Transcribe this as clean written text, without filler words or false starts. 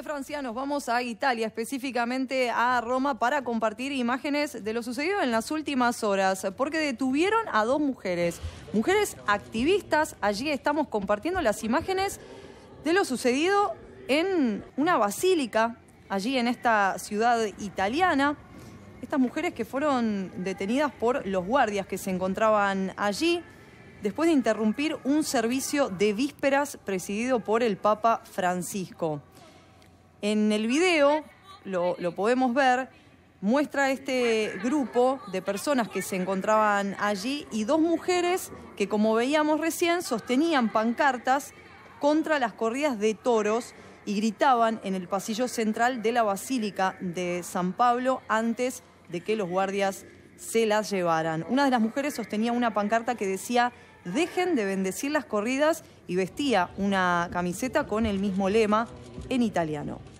de Francia nos vamos a Italia, específicamente a Roma, para compartir imágenes de lo sucedido en las últimas horas, porque detuvieron a dos mujeres activistas. Allí estamos compartiendo las imágenes de lo sucedido en una basílica, allí en esta ciudad italiana. Estas mujeres que fueron detenidas por los guardias que se encontraban allí después de interrumpir un servicio de vísperas presidido por el Papa Francisco. En el video, lo podemos ver, muestra este grupo de personas que se encontraban allí y dos mujeres que, como veíamos recién, sostenían pancartas contra las corridas de toros y gritaban en el pasillo central de la Basílica de San Pablo antes de que los guardias se las llevaran. Una de las mujeres sostenía una pancarta que decía: "Dejen de bendecir las corridas", y vestía una camiseta con el mismo lema en italiano.